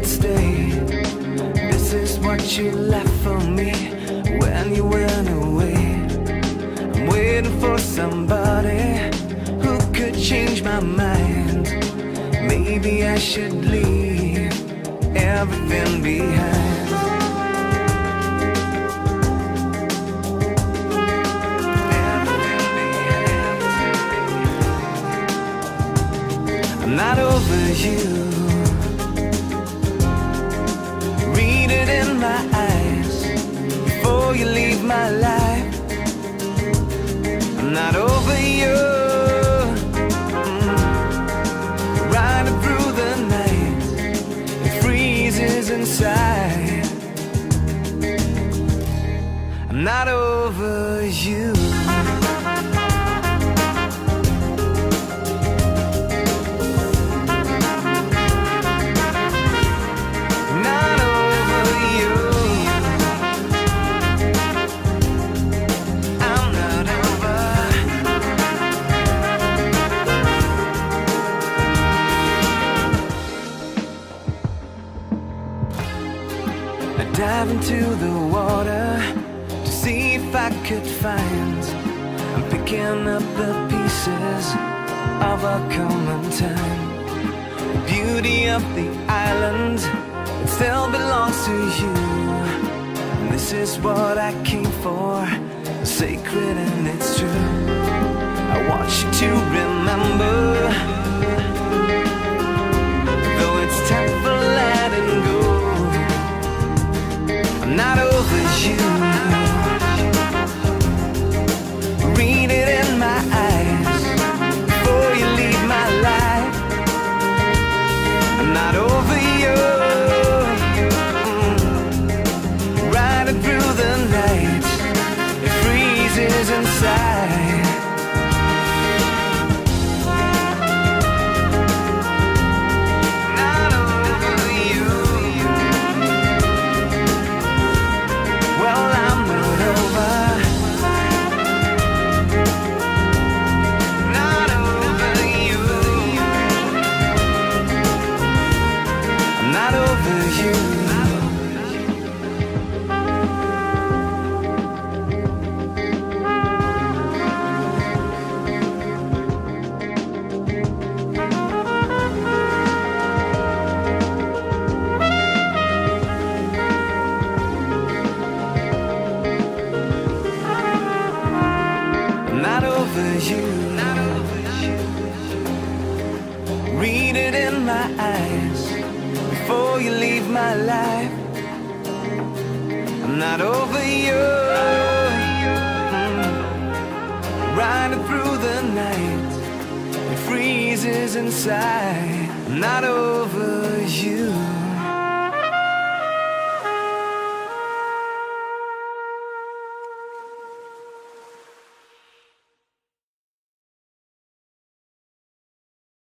could stay. This is what you left for me when you went away. I'm waiting for somebody who could change my mind. Maybe I should leave everything behind. I'm not over you. Read it in my eyes before you leave my life. I'm not over you. Riding through the night, it freezes inside. I'm not over you. Dive into the water to see if I could find. I'm picking up the pieces of a common time. The beauty of the island, it still belongs to you. And this is what I came for, sacred and it's true. I want you to remember, though it's time for letting go. I'm not over you. Read it in my eyes before you leave my life. I'm not over you. Riding through the night, it freezes inside. Read it in my eyes before you leave my life. I'm not over you. Riding through the night, it freezes inside. I'm not over you.